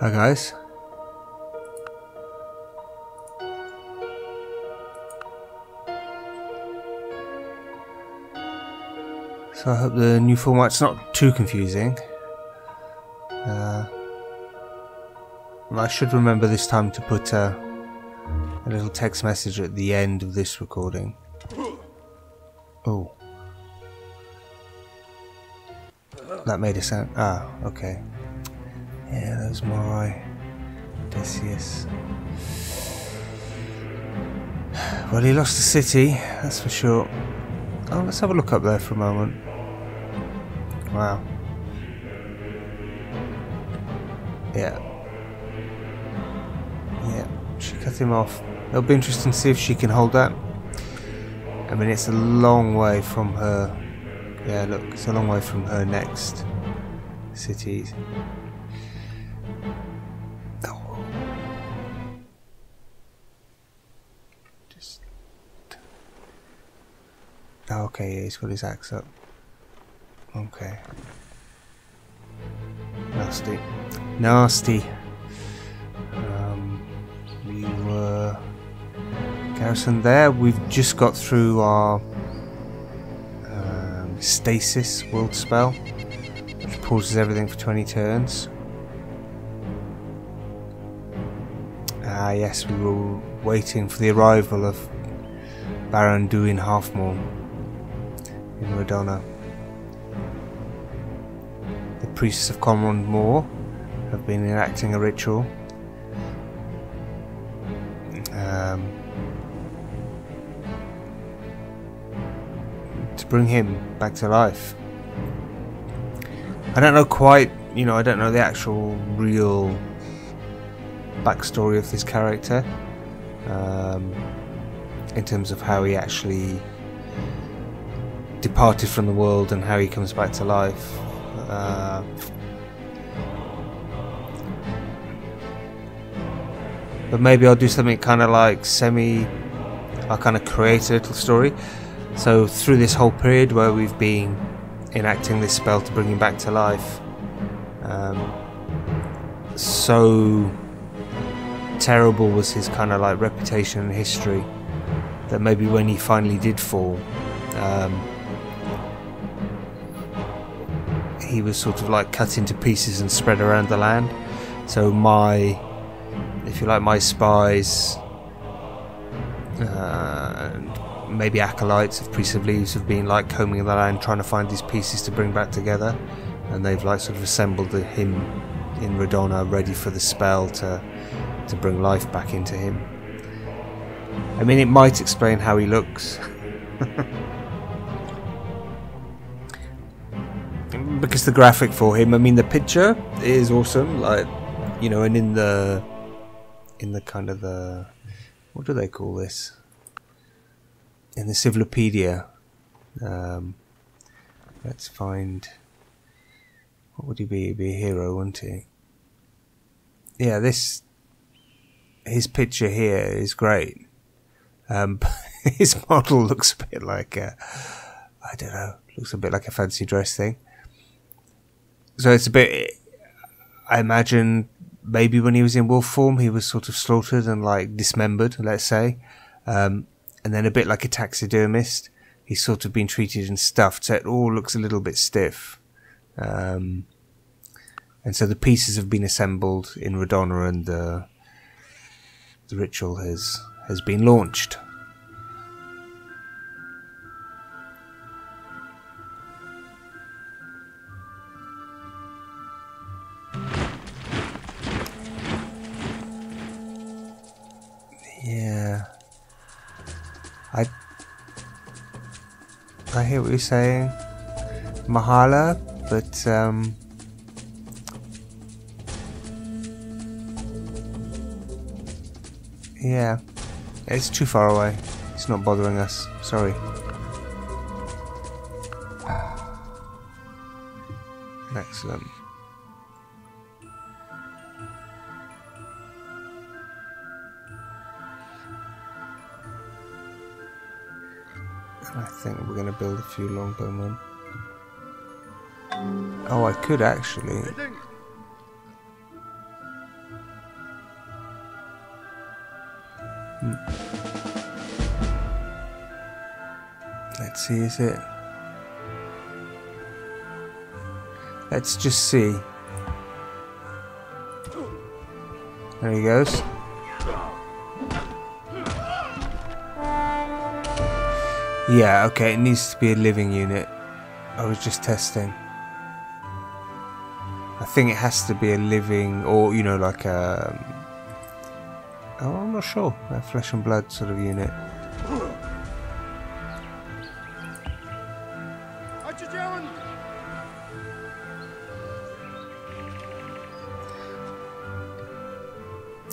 Hi guys. So I hope the new format's not too confusing. I should remember this time to put a little text message at the end of this recording. Oh. That made a sound. Ah, okay. Yeah, that was my Decius. Well, he lost the city, that's for sure. Oh, let's have a look up there for a moment. Wow. Yeah. Yeah, she cut him off. It'll be interesting to see if she can hold that. I mean, it's a long way from her. Yeah, look, it's a long way from her next cities. Oh. Just. Oh, okay, yeah, he's got his axe up. Okay. Nasty. Nasty. We were garrisoned there. We've just got through our stasis world spell, which pauses everything for 20 turns. Ah, yes, we were waiting for the arrival of Baron Duin Halfmorn in Rodona. The priests of Conron Moor have been enacting a ritual. Bring him back to life. I don't know quite, you know, I don't know the actual real backstory of this character in terms of how he actually departed from the world and how he comes back to life. But maybe I'll do something kind of like I'll kind of create a little story. So through this whole period where we've been enacting this spell to bring him back to life, so terrible was his kind of like reputation and history that maybe when he finally did fall, he was sort of like cut into pieces and spread around the land. So my, if you like, my spies and maybe acolytes of Priests of Leaves have been like combing the land trying to find these pieces to bring back together, and they've like sort of assembled him in Radona ready for the spell to bring life back into him. I mean, it might explain how he looks. Because the graphic for him, I mean, the picture is awesome, like, you know, and in the kind of the, what do they call this? In the Civilopedia, let's find, what would he be? He'd be a hero, wouldn't he? Yeah, this, his picture here is great. But his model looks a bit like a, I don't know, looks a bit like a fancy dress thing. So it's a bit, I imagine maybe when he was in wolf form, he was sort of slaughtered and like dismembered, let's say. And then a bit like a taxidermist, he's sort of been treated and stuffed, so it all looks a little bit stiff. And so the pieces have been assembled in Radona, and the ritual has been launched. Yeah. I hear what you're saying, Mahala, but yeah, it's too far away. It's not bothering us. Sorry. Excellent. I think we're going to build a few longbowmen. Oh, I could actually. Let's see, is it? Let's just see. There he goes. Yeah, okay, it needs to be a living unit. I was just testing. I think it has to be a living, or, you know, like a... oh, I'm not sure. A flesh and blood sort of unit.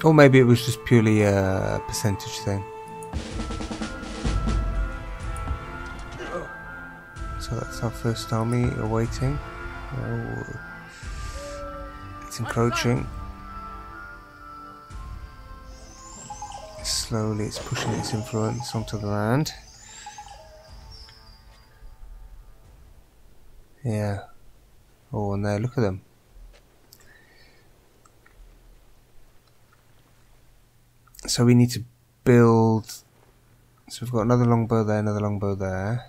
Or maybe it was just purely a percentage thing. So that's our first army awaiting. Oh, it's encroaching. Slowly it's pushing its influence onto the land. Yeah. Oh, and there, look at them. So we need to build... so we've got another longbow there, another longbow there.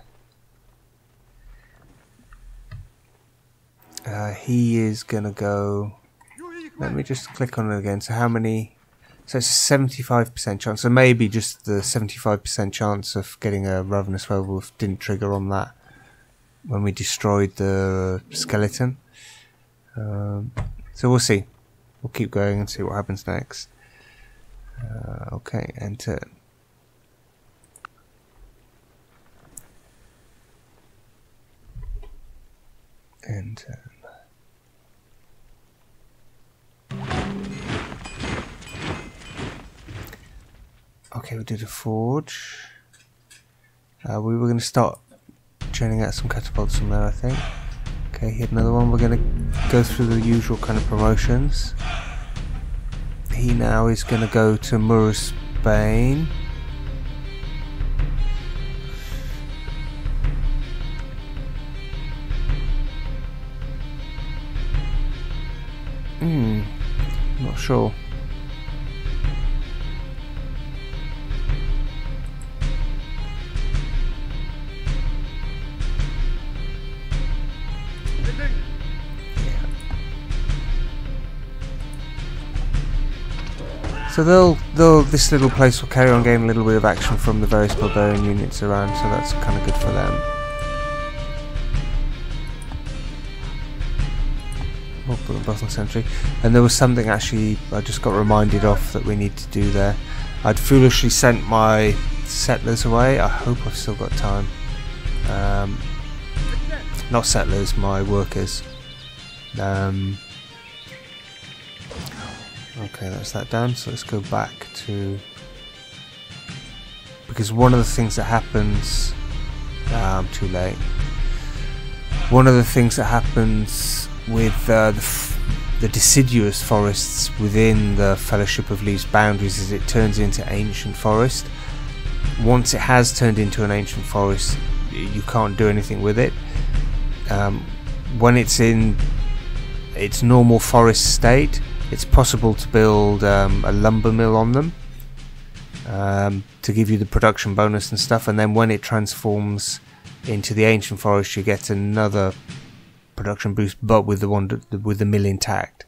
He is gonna go... let me just click on it again. So how many... so it's a 75% chance. So maybe just the 75% chance of getting a Ravenous Werewolf didn't trigger on that when we destroyed the skeleton. So we'll see. We'll keep going and see what happens next. Okay, enter. Enter. Okay, we did a forge. We were going to start churning out some catapults from there, I think. Okay, here's another one. We're going to go through the usual kind of promotions. He now is going to go to Murusbane. Not sure. So this little place will carry on getting a little bit of action from the various barbarian units around, so that's kind of good for them. We'll put the bottom sentry. And there was something actually I just got reminded of that we need to do there. I'd foolishly sent my settlers away. I hope I've still got time. Not settlers, my workers. Okay, that's that done, so let's go back to... because one of the things that happens... I'm too late. One of the things that happens with the deciduous forests within the Fellowship of Leaves boundaries is it turns into ancient forest. Once it has turned into an ancient forest, you can't do anything with it. When it's in its normal forest state, it's possible to build a lumber mill on them to give you the production bonus and stuff, and then when it transforms into the ancient forest you get another production boost, but with the one with the mill intact.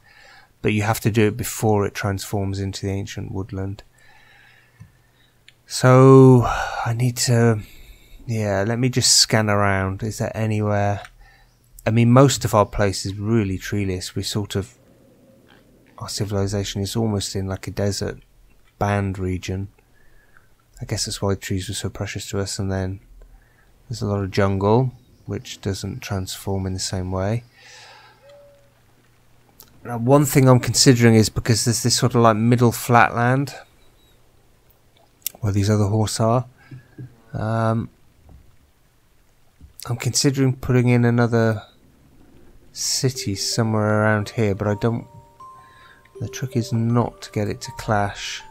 But you have to do it before it transforms into the ancient woodland. So I need to, yeah, let me just scan around. Is there anywhere? I mean, most of our place is really treeless. We sort of, our civilization is almost in like a desert band region. I guess that's why trees were so precious to us. And then there's a lot of jungle, which doesn't transform in the same way. Now, one thing I'm considering is, because there's this sort of like middle flatland where these other horse are, I'm considering putting in another city somewhere around here, but I don't... the trick is not to get it to clash.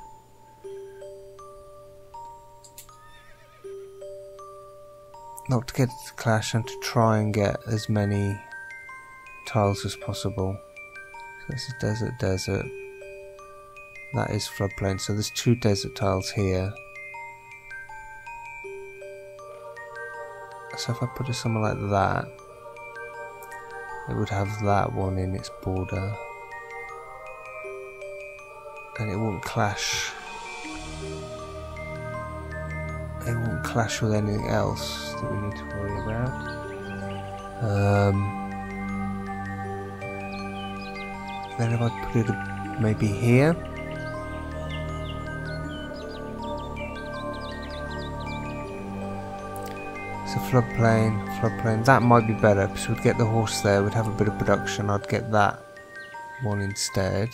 Not to get it to clash, and to try and get as many tiles as possible. So this is desert, desert. That is floodplain, so there's two desert tiles here. So if I put it somewhere like that, it would have that one in its border. And it won't clash. It won't clash with anything else that we need to worry about. Then if I put it maybe here. So floodplain, that might be better because we'd get the horse there, we'd have a bit of production, I'd get that one instead.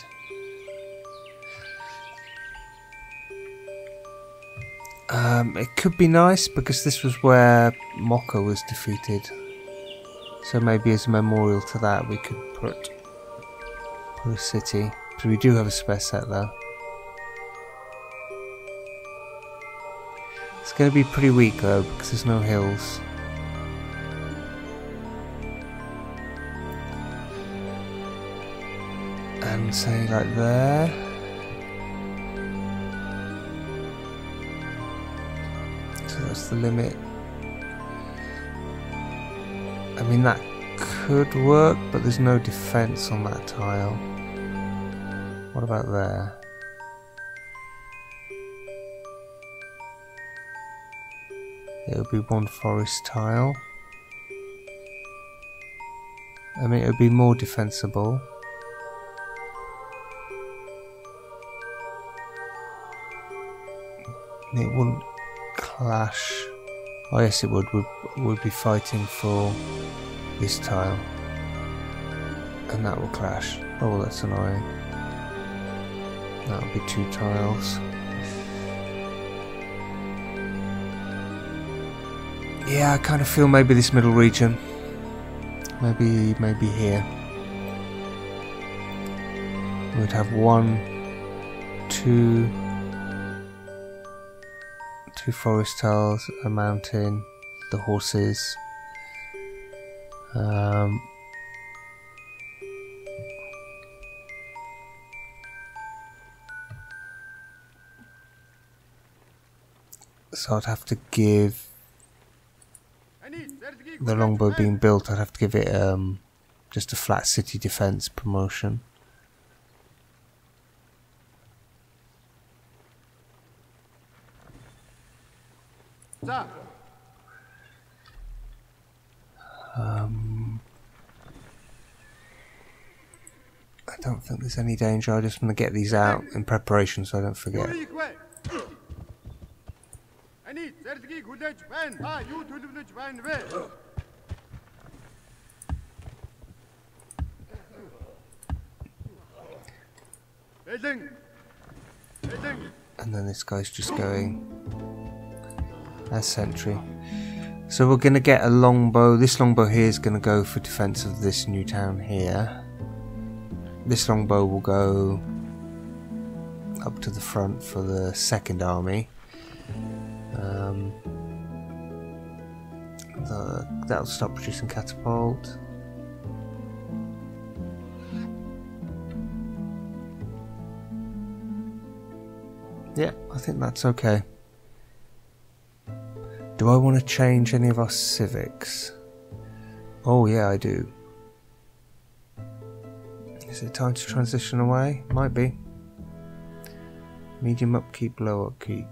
It could be nice because this was where Mokka was defeated. So maybe as a memorial to that we could put a city. So we do have a spare set though. It's going to be pretty weak though because there's no hills. And say like there. So that's the limit. I mean that could work, but there's no defense on that tile. What about there? It would be one forest tile. I mean, it would be more defensible. And it wouldn't clash. Oh yes, it would. We'd be fighting for this tile. And that will clash. Oh, well, that's annoying. That would be two tiles. Yeah, I kind of feel maybe this middle region, maybe here, we'd have two forest tiles, a mountain, the horses, so I'd have to give the longbow being built, I'd have to give it just a flat city defense promotion. I don't think there's any danger. I just want to get these out in preparation so I don't forget. And then this guy's just going as sentry. So we're going to get a longbow. This longbow here is going to go for defense of this new town here. This longbow will go up to the front for the second army. That'll stop producing catapult. Yeah, I think that's okay. Do I want to change any of our civics? Oh yeah, I do. Is it time to transition away? Might be. Medium upkeep, low upkeep.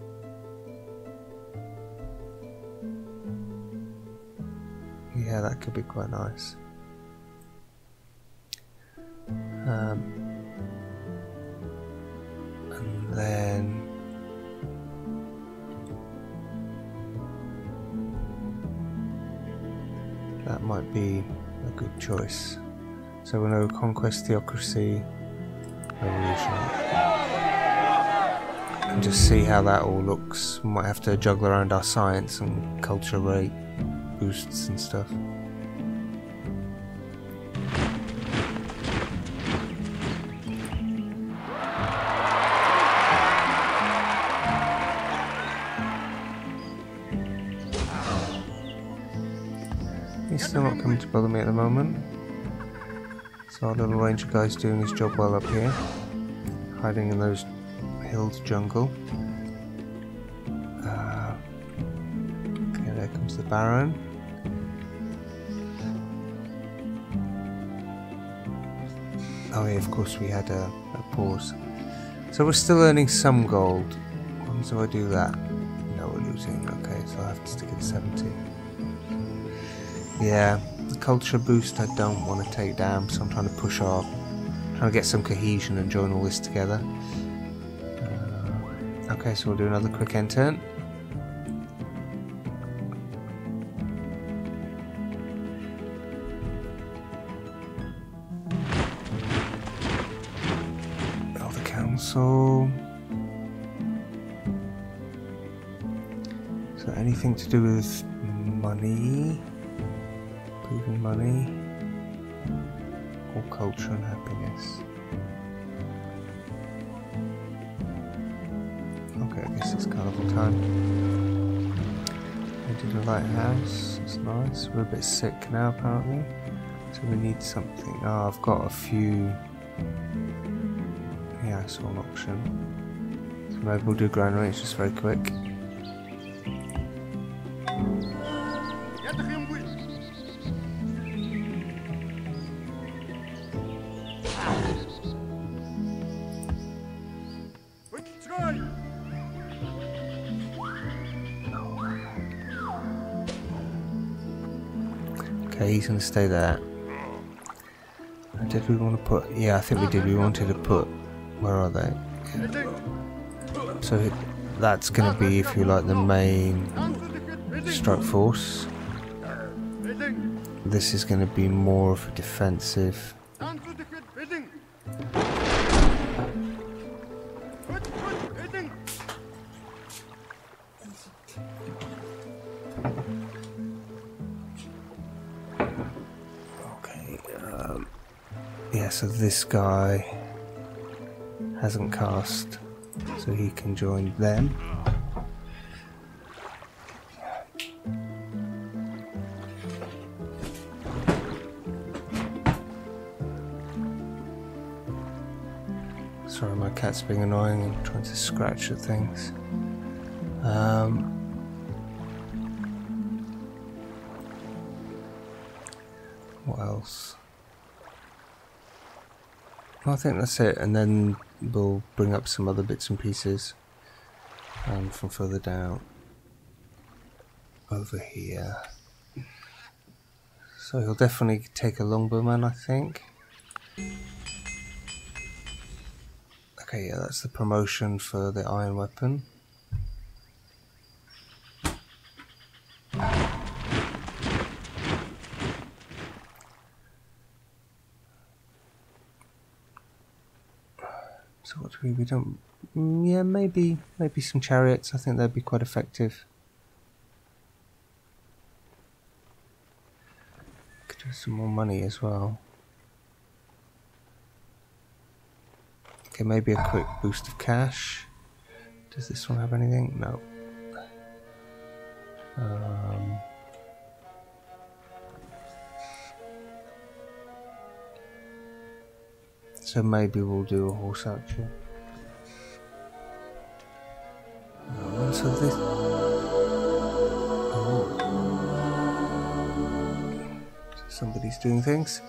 Yeah, that could be quite nice. And then that might be a good choice. So we know conquest, theocracy, revolution. And just see how that all looks. We might have to juggle around our science and culture rate boosts and stuff. He's still not coming to bother me at the moment. So our little ranger guy's doing his job well up here, hiding in those hills jungle. Okay, there comes the Baron. Oh yeah, of course we had a pause. So we're still earning some gold. Once I do that, no, we're losing. Okay, so I have to stick at 70. Yeah, the culture boost I don't want to take down, so I'm trying to push off. Trying to get some cohesion and join all this together. Okay, so we'll do another quick end turn. Oh, the council. So anything to do with money? Proving money. Culture and happiness. Okay, I guess it's carnival time. We did a lighthouse, it's nice. We're a bit sick now apparently, so we need something. Oh, I've got a few. Yeah, I saw an option. So maybe we'll do granary, it's just very quick. He's going to stay there. Did we want to put... Yeah, I think we did. We wanted to put... Where are they? Yeah. So that's going to be, if you like, the main strike force. This is going to be more of a defensive... So this guy hasn't cast, so he can join them. Sorry, my cat's being annoying and trying to scratch at things. What else? I think that's it, and then we'll bring up some other bits and pieces from further down over here. So he'll definitely take a longbowman, I think. Okay, yeah, that's the promotion for the iron weapon. We don't, yeah, maybe some chariots. I think that'd be quite effective. Could do some more money as well. Okay, maybe a quick boost of cash. Does this one have anything? No. So maybe we'll do a horse action. So this... Oh. So somebody's doing things.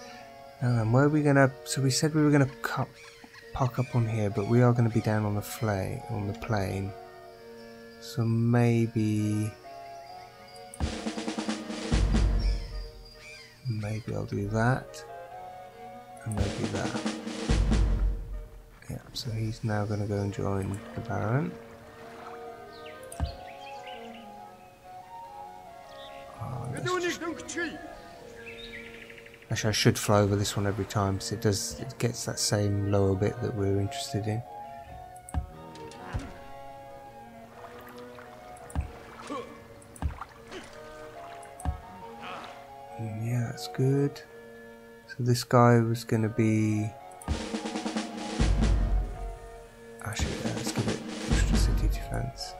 Where are we gonna... So we said we were gonna park up on here, but we are gonna be down on the plain. So maybe I'll do that, and maybe that. Yeah. So he's now gonna go and join the Baron. Actually, I should fly over this one every time, so it gets that same lower bit that we're interested in. And yeah, that's good. So this guy was going to be... Actually, yeah, let's give it extra city defense.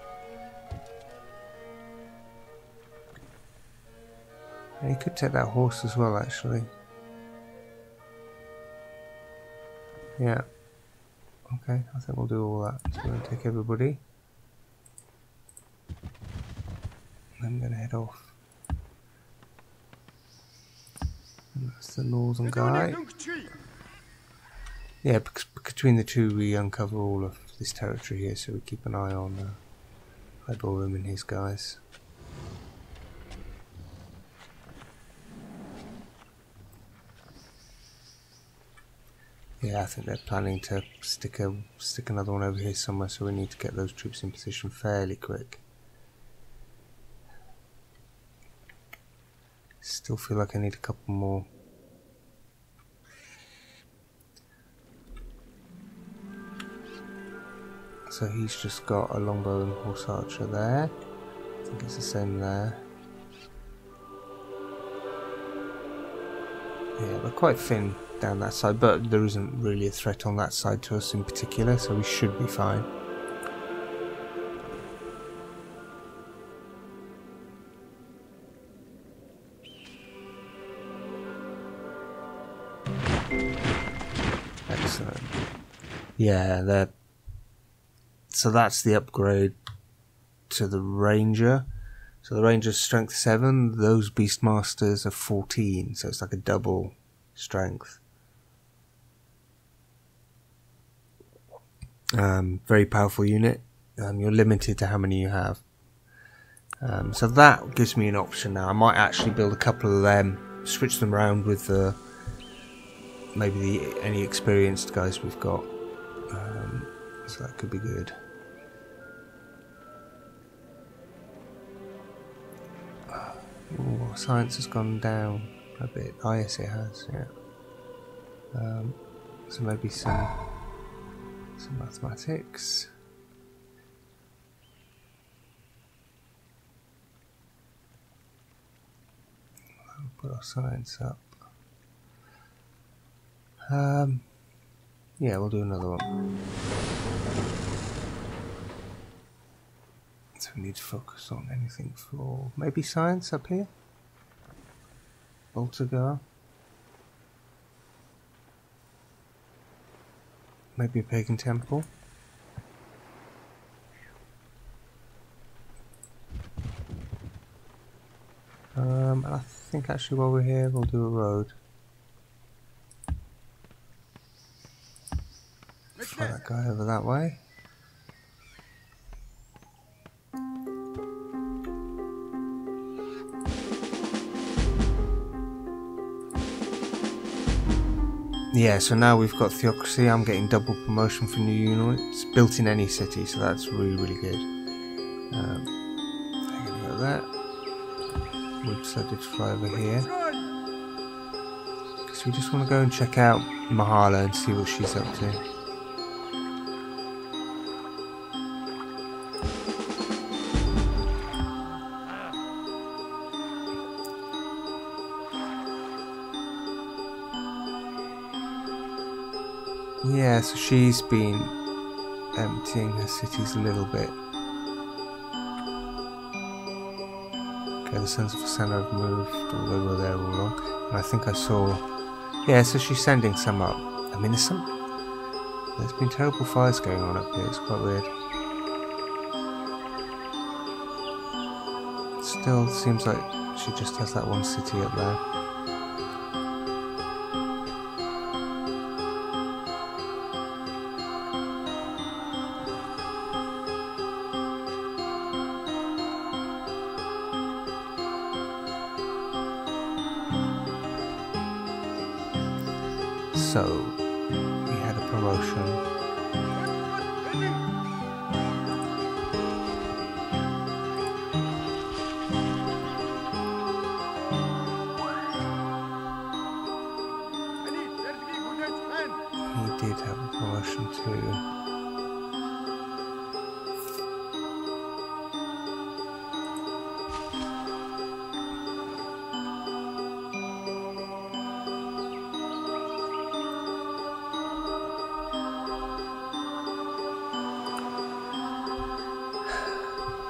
And he could take that horse as well, actually. Yeah. Okay, I think we'll do all that. I'm gonna take everybody. I'm gonna head off. And that's the northern guy. Yeah, between the two we uncover all of this territory here, so we keep an eye on Hyborium and his guys. Yeah, I think they're planning to stick another one over here somewhere, so we need to get those troops in position fairly quick. Still feel like I need a couple more. So he's just got a longbow and horse archer there. I think it's the same there. Yeah, they're quite thin down that side, but there isn't really a threat on that side to us in particular, so we should be fine. Excellent. Yeah, they're... So that's the upgrade to the Ranger. So the Ranger's strength 7, those Beastmasters are 14, so it's like a double strength. Very powerful unit. You're limited to how many you have. So that gives me an option now. I might actually build a couple of them, switch them around with the, maybe the, any experienced guys we've got. So that could be good. Ooh, science has gone down a bit. Oh yes, it has, yeah. So maybe some mathematics. We'll put our science up. Yeah, we'll do another one. So we need to focus on anything for maybe science up here. Baltagar. Maybe a pagan temple. I think actually while we're here we'll do a road. Fly that guy over that way. Yeah, so now we've got theocracy. I'm getting double promotion for new units built in any city, so that's really, really good. I'm gonna go there. We decided to fly over here because we just want to go and check out Mahala and see what she's up to. Yeah, so she's been emptying her cities a little bit. Okay, the Sons of Asana have moved, or they were there all along. And I think I saw... Yeah, so she's sending some up. I mean, there's some... There's been terrible fires going on up here, it's quite weird. Still seems like she just has that one city up there. So, we had a promotion. He did have a promotion too.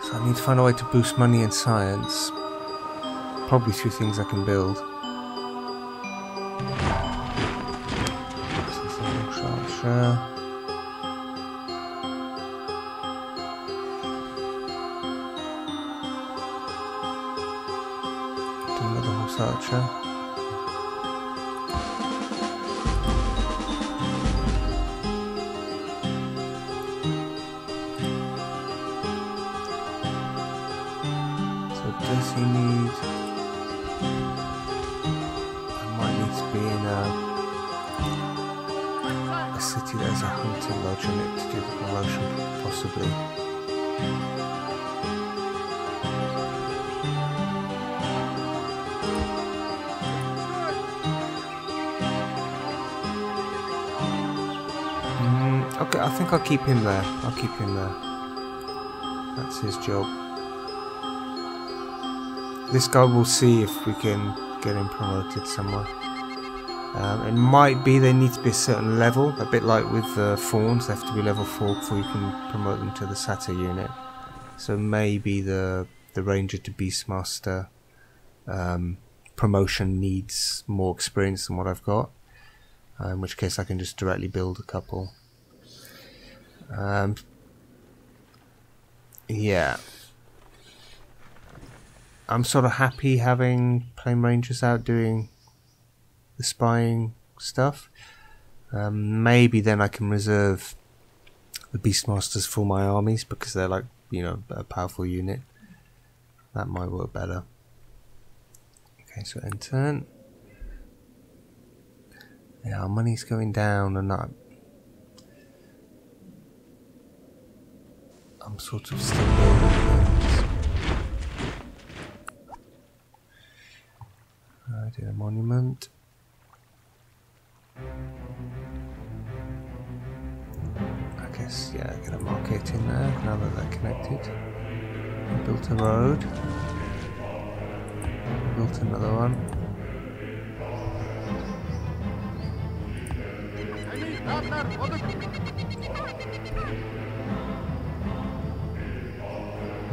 I need to find a way to boost money and science. Probably through things I can build. This is the Archer. So does he need... I might need to be in a city that has a hunting lodge in it to do the promotion, possibly. Okay, I think I'll keep him there. I'll keep him there. That's his job. This guy will see if we can get him promoted somewhere. It might be they need to be a certain level, a bit like with the Fawns. They have to be level 4 before you can promote them to the Satyr unit. So maybe the Ranger to Beastmaster promotion needs more experience than what I've got. In which case I can just directly build a couple. Yeah, I'm sort of happy having plain rangers out doing the spying stuff. Maybe then I can reserve the Beastmasters for my armies because they're like, you know, a powerful unit. That might work better. Okay, so end turn. Yeah, our money's going down and up. I'm sort of still building things. I do a monument. I guess, yeah, I get a market in there now that they're connected. I built a road. I built another one.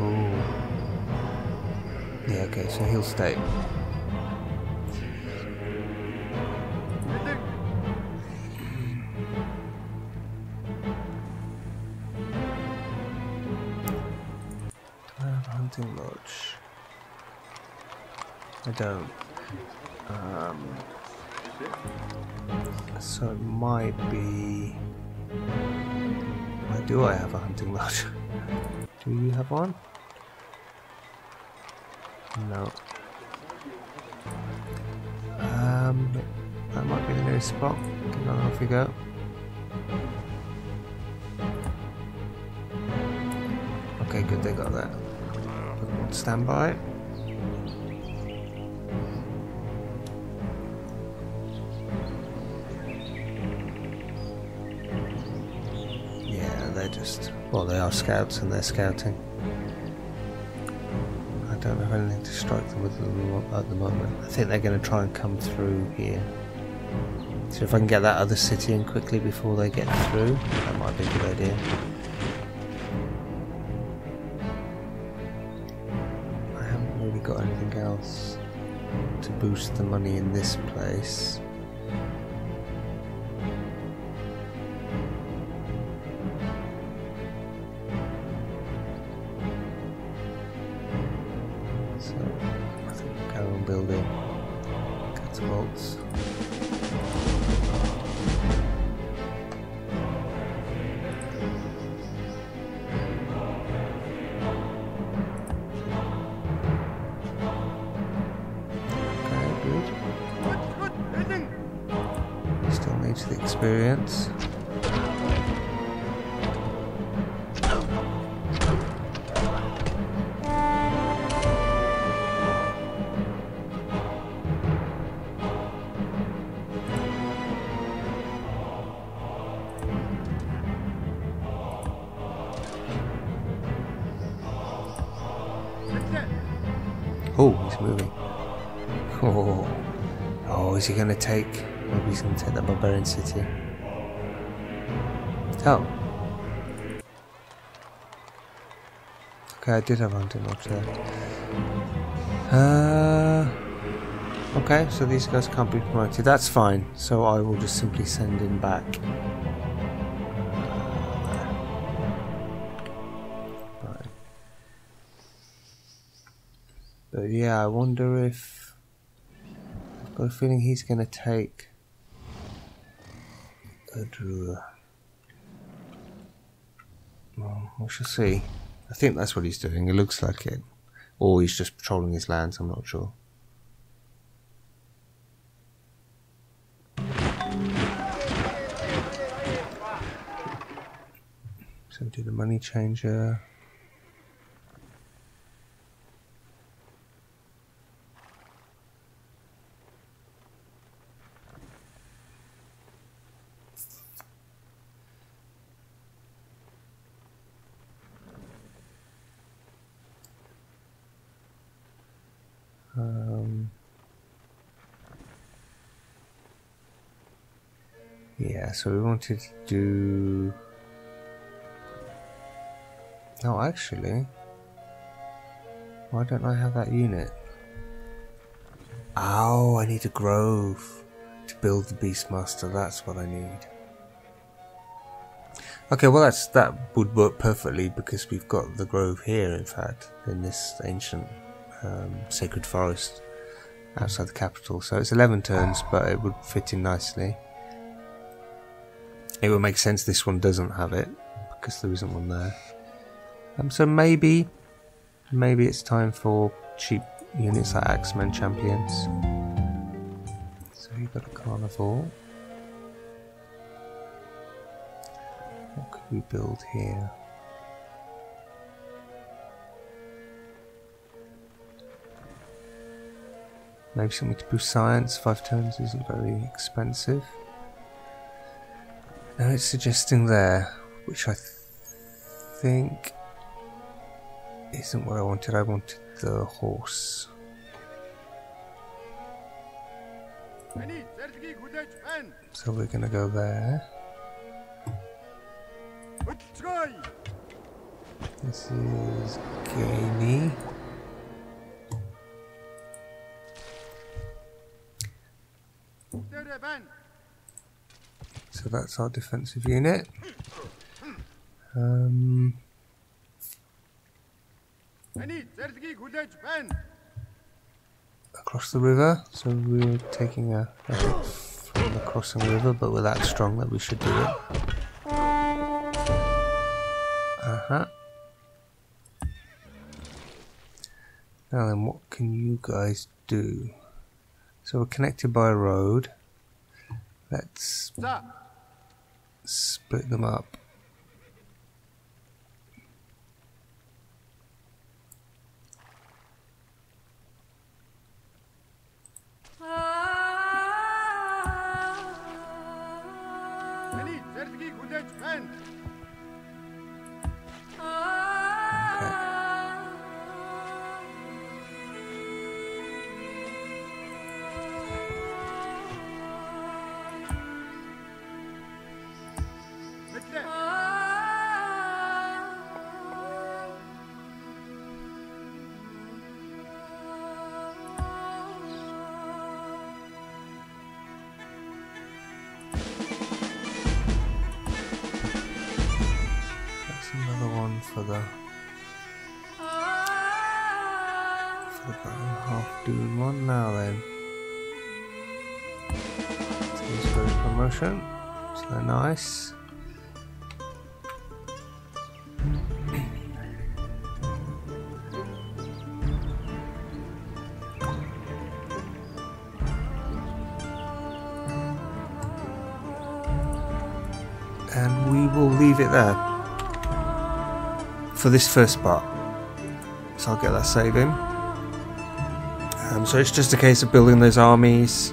Ooh. Yeah, okay, so he'll stay. Hunting lodge. I don't. So it might be... Why do I have a hunting lodge? Do you have one? No. That might be the nearest spot. Don't know if we go. Okay, good, they got that. Stand by. Yeah, they're just... Well, they are scouts and they're scouting. I don't have anything to strike them with at the moment. I think they're going to try and come through here. So if I can get that other city in quickly before they get through, that might be a good idea. I haven't really got anything else to boost the money in this place. Experience. Oh, he's moving. Oh, oh, is he going to take... Maybe he's going to take that barbarian city. Oh. Okay, I did have a hunting lodge there. Okay, so these guys can't be promoted. That's fine. So I will just simply send him back. Right. But yeah, I wonder if... Got a feeling he's going to take a draw. Well, we shall see. I think that's what he's doing. It looks like it. Or he's just patrolling his lands, I'm not sure. So do the money changer. Yeah, so we wanted to do... No, actually... Why don't I have that unit? Oh, I need a grove to build the Beastmaster. That's what I need. Okay, well that would work perfectly because we've got the grove here, in fact, in this ancient sacred forest outside the capital. So it's 11 turns, but it would fit in nicely. It would make sense this one doesn't have it, because there isn't one there. So maybe it's time for cheap units like Axemen Champions. So you've got a carnivore. What could we build here? Maybe something to boost science. 5 turns isn't very expensive. Now it's suggesting there, which I think isn't what I wanted. I wanted the horse. So we're gonna go there. This is Gainy. So that's our defensive unit. Across the river, so we're taking a hit from across the river, but we're that strong that we should do it. Now then, what can you guys do? So we're connected by a road. Let's split them up. For the Baron Halfmorn one. Now then, this is for the promotion, so they're nice. And we will leave it there for this first part, so I'll get that save in. So it's just a case of building those armies,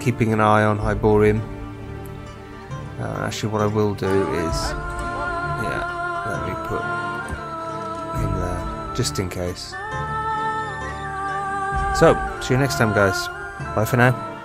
keeping an eye on Hyborium. Actually, what I will do is, yeah, let me put him there just in case. So see you next time, guys. Bye for now.